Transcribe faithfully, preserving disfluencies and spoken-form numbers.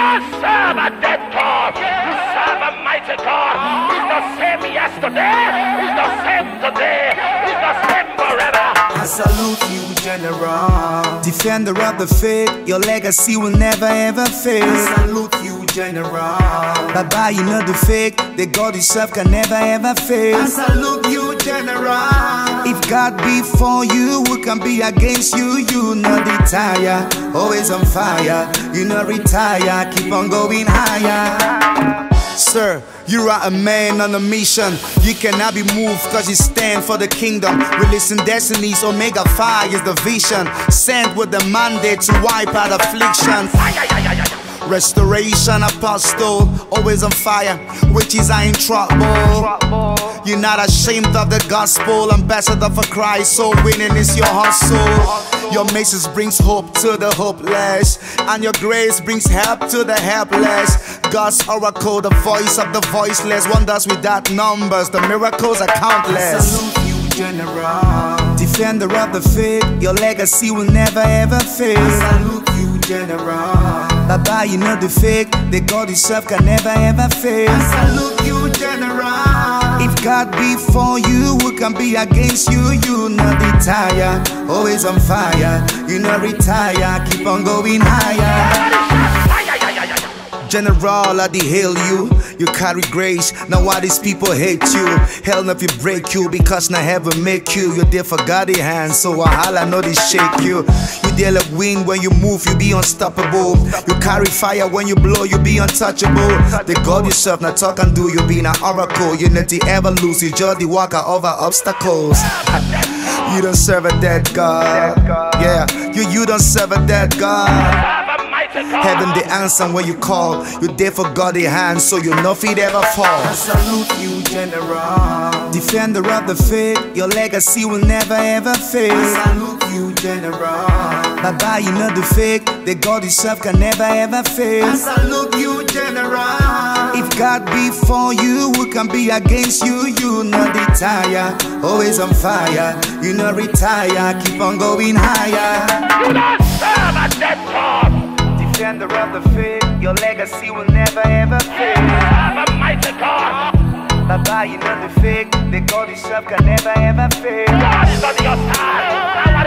not serve a dead God. You serve a mighty God. He's the same yesterday. He's the same today. He's the same forever. I salute you, General, defender of the faith. Your legacy will never ever fade. I salute you, General. Baba, you know the fake. The God you serve can never ever fail. I salute you, General. If God be for you, who can be against you? You not retire, always on fire. You not retire, keep on going higher. Sir, you are a man on a mission. You cannot be moved cause you stand for the kingdom. Releasing destinies, Omega Phi is the vision. Sent with the mandate to wipe out affliction. Restoration apostle, always on fire. Witches are in trouble. You're not ashamed of the gospel. Ambassador for Christ, so winning is your hustle. Your message brings hope to the hopeless, and your grace brings help to the helpless. God's oracle, the voice of the voiceless. Wonders without numbers, the miracles are countless. I salute you, General, defender of the faith. Your legacy will never ever fail. I salute you, General. Baba, you know the fake. The God you serve can never ever fail. I salute you, General. If God be for you, who can be against you? You not retire, always on fire. You not retire, keep on going higher. General, I hail you. You carry grace, now why these people hate you? Hell never break you, because now heaven make you. You're there for God's hand, so I holla, know they shake you. You deal with wind when you move, you be unstoppable. You carry fire when you blow, you be untouchable. The God you serve, now talk and do, you be an oracle. You never ever lose, you just the walker over obstacles. You don't serve a dead God. Yeah, you, you don't serve a dead God. Heaven the answer when you call. You're there for God's hand, so you know feet ever fall. I salute you, General, defender of the faith. Your legacy will never ever fail. I salute you, General. Baba, you know the fake. The God you serve can never ever fail. I salute you, General. If God be for you, who can be against you? You not retire, always on fire. You not retire, keep on going higher. You don't serve a dead God. Defender of the faith, your legacy will never ever fail. I'm a mighty God. Baba, you know the fake. The God you serve can never ever fail. God is on your side.